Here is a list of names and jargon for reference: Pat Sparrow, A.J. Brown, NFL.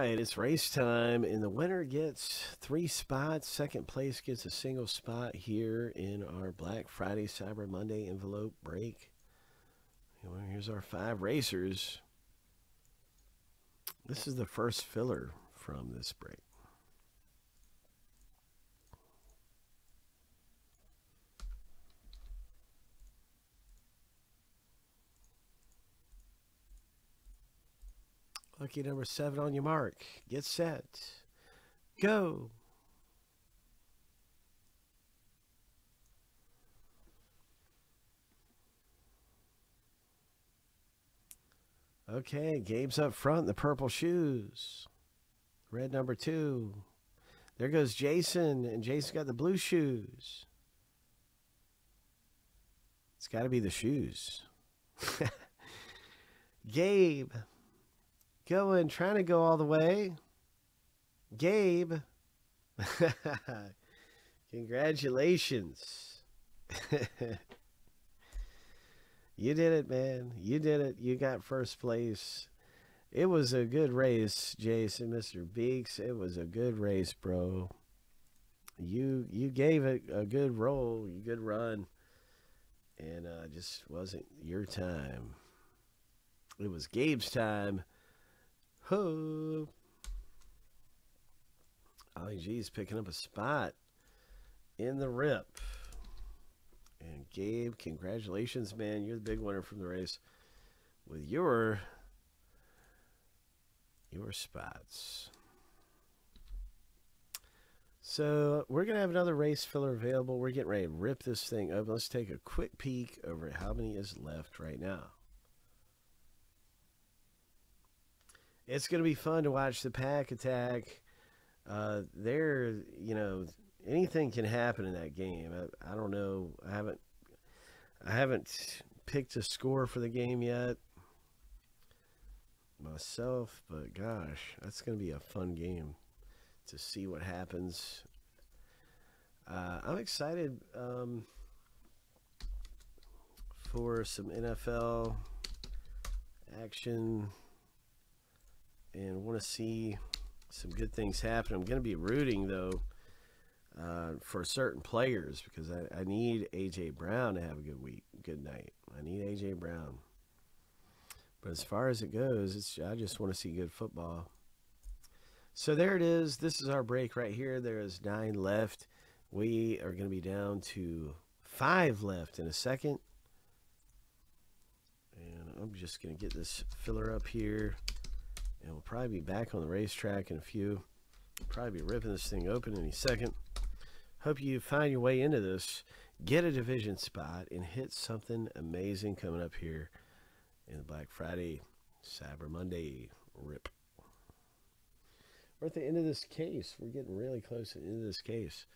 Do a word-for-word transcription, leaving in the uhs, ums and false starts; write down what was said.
right, it's race time, and the winner gets three spots. Second place gets a single spot here in our Black Friday Cyber Monday envelope break. Here's our five racers. This is the first filler from this break. Lucky number seven, on your mark, get set, go. Okay, Gabe's up front, the purple shoes. Red number two. There goes Jason, and Jason got the blue shoes. It's got to be the shoes. Gabe. Going, trying to go all the way. Gabe. Congratulations. You did it, man. You did it. You got first place. It was a good race, Jason, Mister Beeks. It was a good race, bro. You you gave it a good roll, a good run, and uh, just wasn't your time. It was Gabe's time. Ho! Ollie G's picking up a spot in the rip. And Gabe, congratulations, man. You're the big winner from the race with your your spots. So we're going to have another race filler available. We're getting ready to rip this thing up. Let's take a quick peek over at how many is left right now. It's going to be fun to watch the pack attack. Uh, there, you know, anything can happen in that game. I, I don't know. I haven't, I haven't picked a score for the game yet myself, but gosh, that's going to be a fun game to see what happens. Uh, I'm excited um, for some N F L action. And want to see some good things happen. I'm going to be rooting, though, uh, for certain players because I, I need A J. Brown to have a good week, good night. I need A J. Brown. But as far as it goes, it's, I just want to see good football. So there it is. This is our break right here. There is nine left. We are going to be down to five left in a second. And I'm just going to get this filler up here. And we'll probably be back on the racetrack in a few. We'll probably be ripping this thing open any second. Hope you find your way into this. Get a division spot and hit something amazing coming up here in the Black Friday, Cyber Monday rip. We're at the end of this case. We're getting really close to the end of this case.